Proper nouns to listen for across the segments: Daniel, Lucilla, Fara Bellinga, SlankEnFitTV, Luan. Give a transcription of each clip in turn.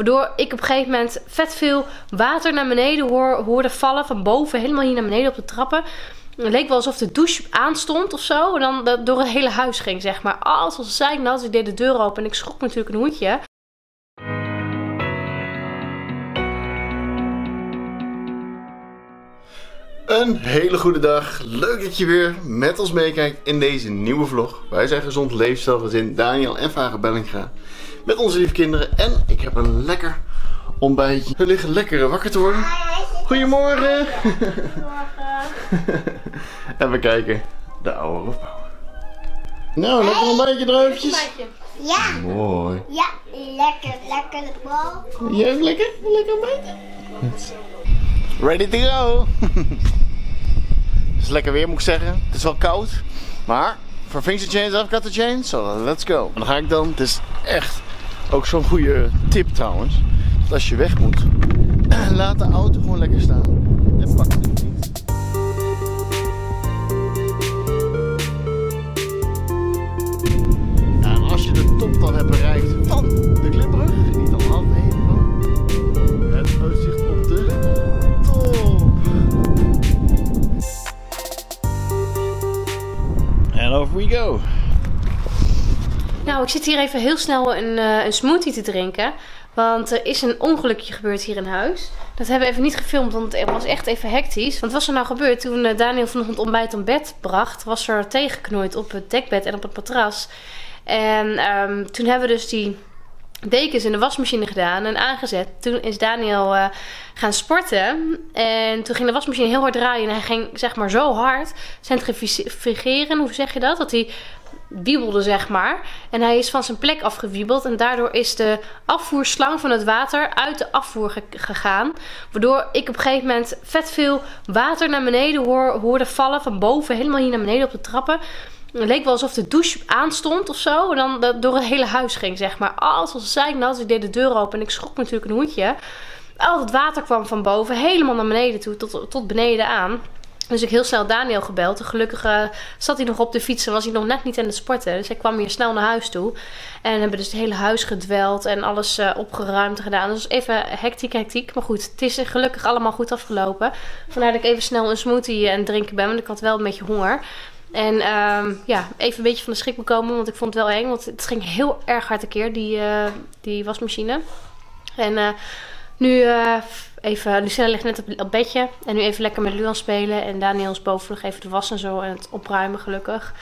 Waardoor ik op een gegeven moment vet veel water naar beneden hoorde vallen. Van boven helemaal hier naar beneden op de trappen. Het leek wel alsof de douche aanstond of zo. En dan dat door het hele huis ging, zeg maar. Alles was zijn nat. Ik deed de deur open en ik schrok natuurlijk een hoedje. Een hele goede dag. Leuk dat je weer met ons meekijkt in deze nieuwe vlog. Wij zijn gezond leefstijlgezin Daniel en Fara Bellinga. Met onze lieve kinderen. En ik heb een lekker ontbijtje. We liggen lekker wakker te worden. Goedemorgen. Goedemorgen. En we kijken de oude opbouw. Nou, lekker ontbijtje, druifjes. Ja. Mooi. Ja, lekker, lekker bal. Jij hebt lekker, lekker ontbijtje. Ready to go! Het is lekker weer, moet ik zeggen. Het is wel koud, maar voor things to change, I've got to change, so let's go. En dan ga ik dan, het is echt ook zo'n goede tip trouwens, dat als je weg moet, laat de auto gewoon lekker staan en pak het niet. Ja, en als je de top dan hebt bereikt van de klimbrug, niet al hand heen, maar het uitzicht op de... Off we go. Nou, ik zit hier even heel snel een smoothie te drinken. Want er is een ongelukje gebeurd hier in huis. Dat hebben we even niet gefilmd, want het was echt even hectisch. Want wat was er nou gebeurd? Toen Daniel vanochtend ontbijt aan bed bracht, was er tegengeknooid op het dekbed en op het matras. En toen hebben we dus die dekens in de wasmachine gedaan en aangezet. Toen is Daniel gaan sporten en toen ging de wasmachine heel hard draaien en hij ging zeg maar zo hard centrifugeren, hoe zeg je dat? Dat hij wiebelde zeg maar en hij is van zijn plek afgewiebeld en daardoor is de afvoerslang van het water uit de afvoer gegaan. Waardoor ik op een gegeven moment vet veel water naar beneden hoorde vallen van boven helemaal hier naar beneden op de trappen. Het leek wel alsof de douche aanstond of zo. En dan dat door het hele huis ging, zeg maar. Alles was zijknat. Ik deed de deur open en ik schrok natuurlijk een hoedje. Al het water kwam van boven helemaal naar beneden toe, tot beneden aan. Dus ik heel snel Daniel gebeld. En gelukkig zat hij nog op de fiets en was hij nog net niet aan het sporten. Dus hij kwam hier snel naar huis toe. En hebben dus het hele huis gedweld en alles opgeruimd gedaan. Dus even hectiek. Maar goed, het is gelukkig allemaal goed afgelopen. Vandaar dat ik even snel een smoothie aan het drinken ben. Want ik had wel een beetje honger. En ja, even een beetje van de schrik bekomen, want ik vond het wel eng. Want het ging heel erg hard tekeer, die wasmachine. En nu even, Lucilla ligt net op bedje. En nu even lekker met Luan spelen. En Daniel is boven nog even de was en zo en het opruimen gelukkig.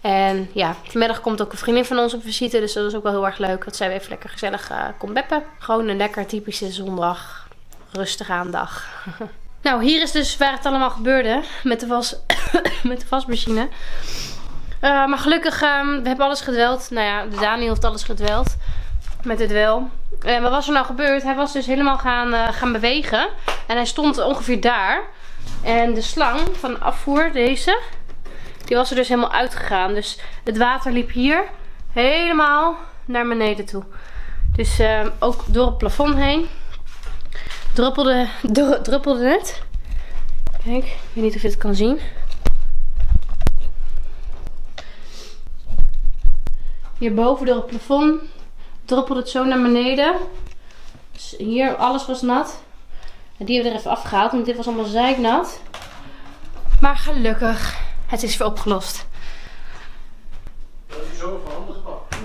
En ja, vanmiddag komt ook een vriendin van ons op visite. Dus dat is ook wel heel erg leuk. Dat zij weer even lekker gezellig komt beppen. Gewoon een lekker typische zondag. Rustig aan dag. Nou, hier is dus waar het allemaal gebeurde met de wasmachine. Maar gelukkig, we hebben alles gedweld. Nou ja, de Daniel heeft alles gedweld met dit wel. Wat was er nou gebeurd? Hij was dus helemaal gaan bewegen. En hij stond ongeveer daar. En de slang van de afvoer, deze, die was er dus helemaal uitgegaan. Dus het water liep hier helemaal naar beneden toe. Dus ook door het plafond heen. Druppelde het. Kijk, ik weet niet of je het kan zien. Hierboven door het plafond druppelde het zo naar beneden. Dus hier, alles was nat. En die hebben we er even afgehaald, want dit was allemaal zeiknat. Maar gelukkig, het is weer opgelost.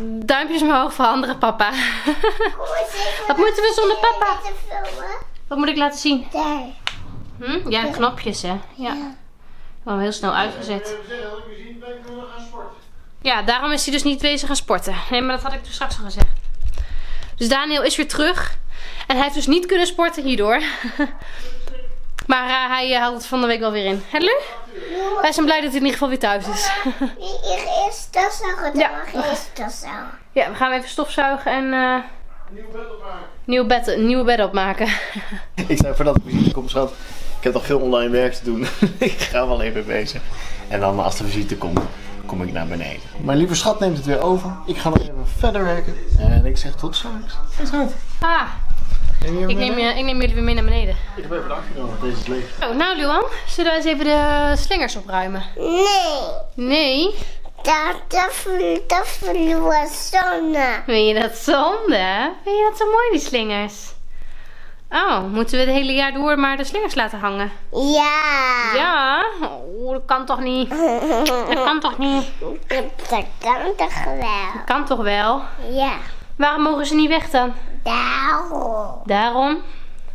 Duimpjes omhoog voor andere papa. Wat moeten we zonder papa? Wat moet ik laten zien? Daar. Hm? Ja, knopjes hè. Ja. Gewoon heel snel uitgezet. Ja, daarom is hij dus niet bezig gaan sporten. Nee, maar dat had ik toen straks al gezegd. Dus Daniel is weer terug. En hij heeft dus niet kunnen sporten hierdoor. Maar hij haalt het van de week wel weer in. Hè, Lu? Ja. Wij zijn blij dat hij in ieder geval weer thuis is. Hier is stofzuigen. Ja. Ja, we gaan even stofzuigen en... Nieuw bed opmaken. Ik zei voordat ik visite kom, schat, ik heb nog veel online werk te doen. Ik ga wel even bezig. En dan als de visite komt, kom ik naar beneden. Mijn lieve schat neemt het weer over. Ik ga nog even verder werken. En ik zeg tot straks. Tot straks. Ah. Ik neem jullie weer mee naar beneden. Ik heb even de actie nodig, deze is leeg. Oh, nou Luan, zullen wij eens even de slingers opruimen? Nee. Nee? Dat was zonde. Vind je dat zonde? Vind je dat zo mooi, die slingers? Oh, moeten we het hele jaar door maar de slingers laten hangen? Ja. Ja? Oh, dat kan toch niet? Dat kan toch niet? Dat kan toch wel? Dat kan toch wel? Ja. Waarom mogen ze niet weg dan? Daarom. Daarom?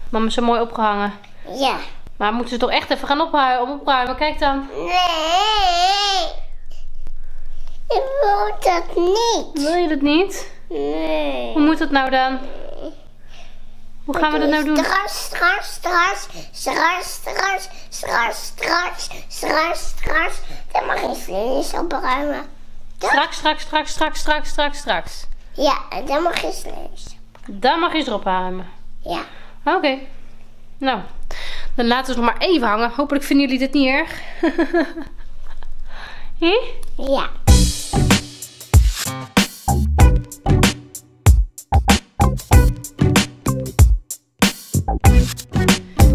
Mama is zo mooi opgehangen. Ja. Maar moeten ze toch echt even gaan opruimen? Kijk dan. Nee. Ik wil dat niet. Wil je dat niet? Nee. Hoe moet dat nou dan? Hoe gaan we dat nou doen? Straks. Dan mag je slingers opruimen. Straks. Ja, dan mag je slingers opruimen. Dan mag je ze opruimen. Ja. Oké. Okay. Nou, dan laten we ze nog maar even hangen. Hopelijk vinden jullie dit niet erg. Hé? Ja.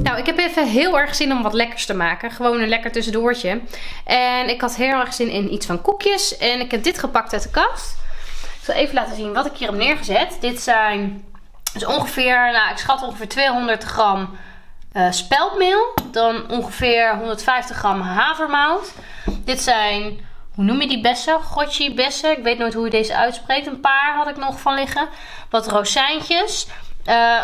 Nou, ik heb even heel erg zin om wat lekkers te maken. Gewoon een lekker tussendoortje. En ik had heel erg zin in iets van koekjes. En ik heb dit gepakt uit de kast. Ik zal even laten zien wat ik hier heb neergezet. Dit zijn dus ongeveer, nou ik schat ongeveer 200 gram speldmeel. Dan ongeveer 150 gram havermout. Dit zijn, hoe noem je die bessen? Goji bessen. Ik weet nooit hoe je deze uitspreekt. Een paar had ik nog van liggen. Wat rozijntjes.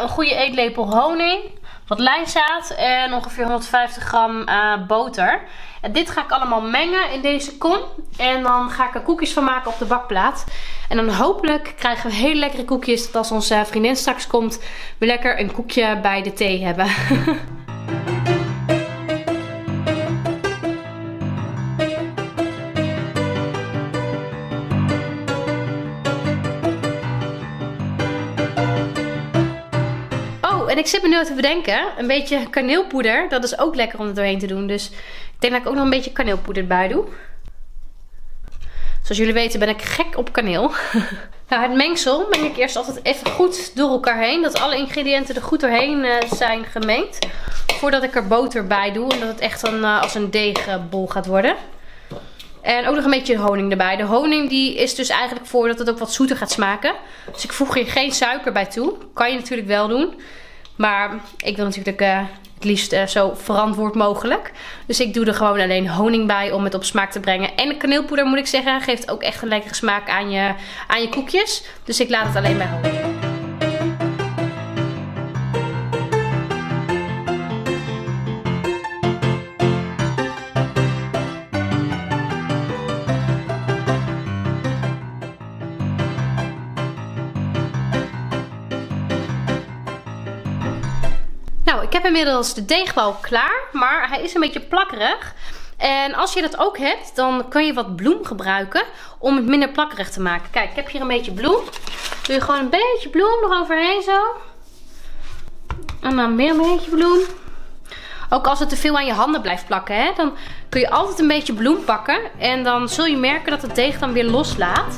Een goede eetlepel honing. Wat lijnzaad. En ongeveer 150 gram boter. En dit ga ik allemaal mengen in deze kom. En dan ga ik er koekjes van maken op de bakplaat. En dan hopelijk krijgen we hele lekkere koekjes. Dat als onze vriendin straks komt, we lekker een koekje bij de thee hebben. En ik zit me nu te bedenken, een beetje kaneelpoeder, dat is ook lekker om er doorheen te doen. Dus ik denk dat ik ook nog een beetje kaneelpoeder erbij doe. Zoals jullie weten ben ik gek op kaneel. Nou, het mengsel meng ik eerst altijd even goed door elkaar heen. Dat alle ingrediënten er goed doorheen zijn gemengd. Voordat ik er boter bij doe en dat het echt een, als een deegbol gaat worden. En ook nog een beetje honing erbij. De honing die is dus eigenlijk voor dat het ook wat zoeter gaat smaken. Dus ik voeg hier geen suiker bij toe. Kan je natuurlijk wel doen. Maar ik wil natuurlijk het liefst zo verantwoord mogelijk. Dus ik doe er gewoon alleen honing bij om het op smaak te brengen. En de kaneelpoeder moet ik zeggen geeft ook echt een lekkere smaak aan je koekjes. Dus ik laat het alleen bij honing. Nou, ik heb inmiddels de deegbal klaar, maar hij is een beetje plakkerig. En als je dat ook hebt, dan kun je wat bloem gebruiken om het minder plakkerig te maken. Kijk, ik heb hier een beetje bloem. Doe je gewoon een beetje bloem eroverheen zo. En dan weer een beetje bloem. Ook als het te veel aan je handen blijft plakken, hè, dan kun je altijd een beetje bloem pakken. En dan zul je merken dat het deeg dan weer loslaat.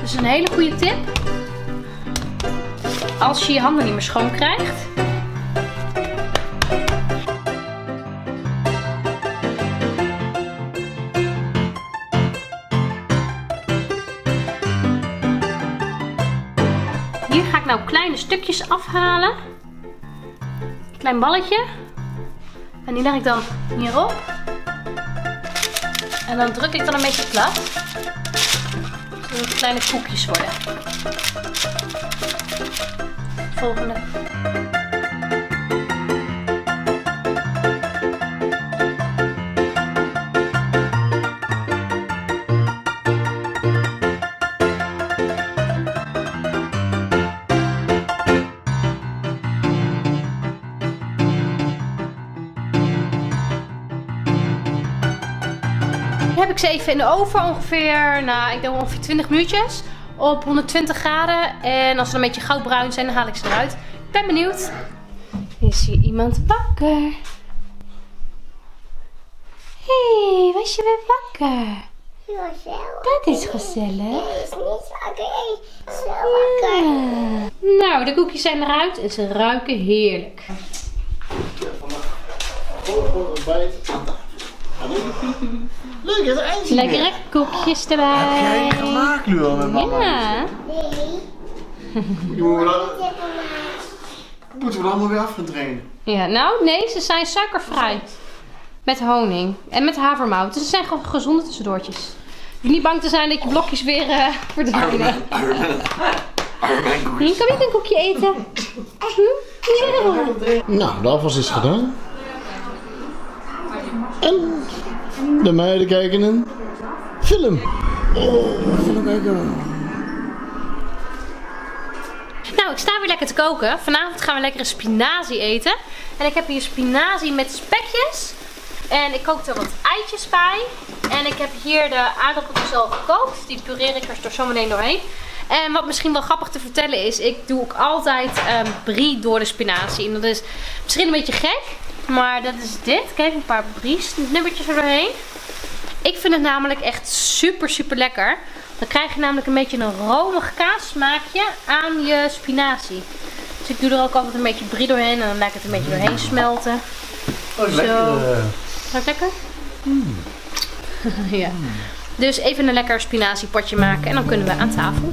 Dus een hele goede tip. Als je je handen niet meer schoon krijgt. Hier ga ik nou kleine stukjes afhalen. Klein balletje. En die leg ik dan hierop. En dan druk ik dan een beetje plat. Zodat het kleine koekjes worden. Volgende. Heb ik ze even in de oven ongeveer, nou ik denk ongeveer 20 minuutjes. Op 120 graden. En als ze een beetje goudbruin zijn, dan haal ik ze eruit. Ik ben benieuwd. Is hier iemand wakker? Hé, was je weer wakker? Gezellig. Dat is gezellig. Het is niet wakker. Het is wel wakker. Ja. Nou, de koekjes zijn eruit en ze ruiken heerlijk. Leuk, het ijsje. Lekkere koekjes erbij. Heb jij gemaakt, Luan, met mama? Ja. Nee. Moeten we dat allemaal weer af gaan trainen? Ja, nou nee, ze zijn suikervrij. Met honing en met havermout. Dus het zijn gewoon gezonde tussendoortjes. Je niet bang te zijn dat je blokjes weer verdwijnen. Armijn koekjes. Kan ik een koekje eten? Ja. Nou, de afwas is gedaan. En de meiden kijken een film. Film kijken. Nou, ik sta weer lekker te koken. Vanavond gaan we lekkere spinazie eten. En ik heb hier spinazie met spekjes. En ik kook er wat eitjes bij. En ik heb hier de aardappeltjes al gekookt. Die pureer ik er zo meteen doorheen. En wat misschien wel grappig te vertellen is, ik doe ook altijd brie door de spinazie. En dat is misschien een beetje gek, maar dat is dit. Kijk, een paar brie-snubbertjes er doorheen. Ik vind het namelijk echt super, super lekker. Dan krijg je namelijk een beetje een romig kaassmaakje aan je spinazie. Dus ik doe er ook altijd een beetje brie doorheen en dan laat ik het een beetje doorheen smelten. Oh, zo. Gaat lekker? Mm. Ja. Dus even een lekker spinaziepotje maken en dan kunnen we aan tafel.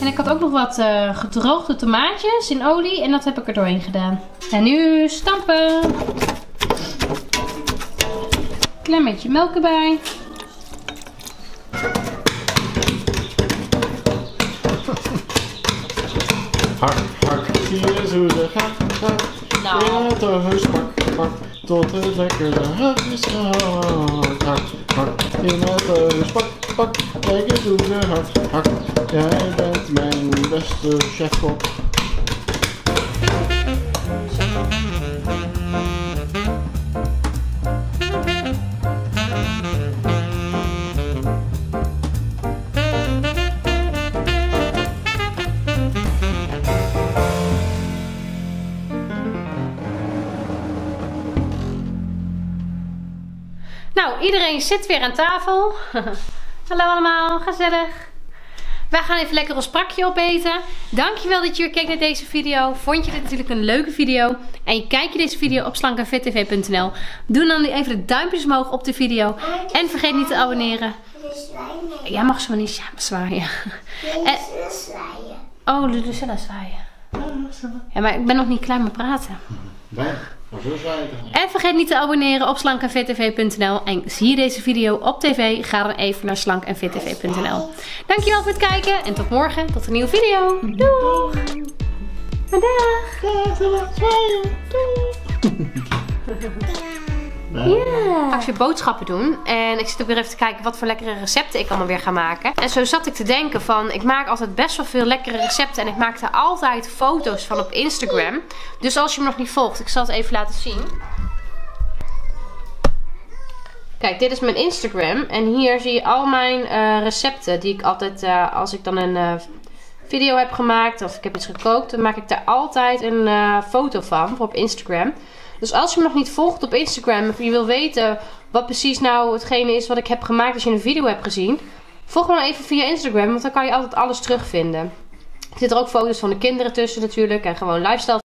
En ik had ook nog wat gedroogde tomaatjes in olie en dat heb ik er doorheen gedaan. En nu stampen! Klein beetje melk erbij. Hak, hak, hier is hoe de gaat, gaat. Nou. Ja, de heus pak, pak, tot het lekkere hak is gehakt. Hak, hak, in het heus pak, pak, kijk eens hoe de hak, hak. Jij bent mijn beste chef-kok. Nou, iedereen zit weer aan tafel. Hallo allemaal, gezellig. Wij gaan even lekker ons prakje opeten. Dankjewel dat je weer keek naar deze video. Vond je dit natuurlijk een leuke video? En kijk je deze video op SlankEnFitTV.nl. Doe dan even de duimpjes omhoog op de video. En vergeet niet te abonneren. Ja, mag ze wel niet zwaaien. Oh, Lucilla zwaaien. Ja, maar ik ben nog niet klaar met praten. En vergeet niet te abonneren op SlankEnFitTV.nl. En zie je deze video op tv, ga dan even naar SlankEnFitTV.nl. Dankjewel voor het kijken en tot morgen, tot een nieuwe video. Doeg! Dag! Doei! Ja. Ga ik weer boodschappen doen. En ik zit ook weer even te kijken wat voor lekkere recepten ik allemaal weer ga maken. En zo zat ik te denken van, ik maak altijd best wel veel lekkere recepten. En ik maak daar altijd foto's van op Instagram. Dus als je me nog niet volgt, ik zal het even laten zien. Kijk, dit is mijn Instagram. En hier zie je al mijn recepten die ik altijd, als ik dan een video heb gemaakt of ik heb iets gekookt. Dan maak ik daar altijd een foto van op Instagram. Dus als je me nog niet volgt op Instagram of je wil weten wat precies nou hetgene is wat ik heb gemaakt als je een video hebt gezien. Volg me nou even via Instagram, want dan kan je altijd alles terugvinden. Er zitten ook foto's van de kinderen tussen natuurlijk en gewoon lifestyle.